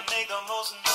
I'll make the most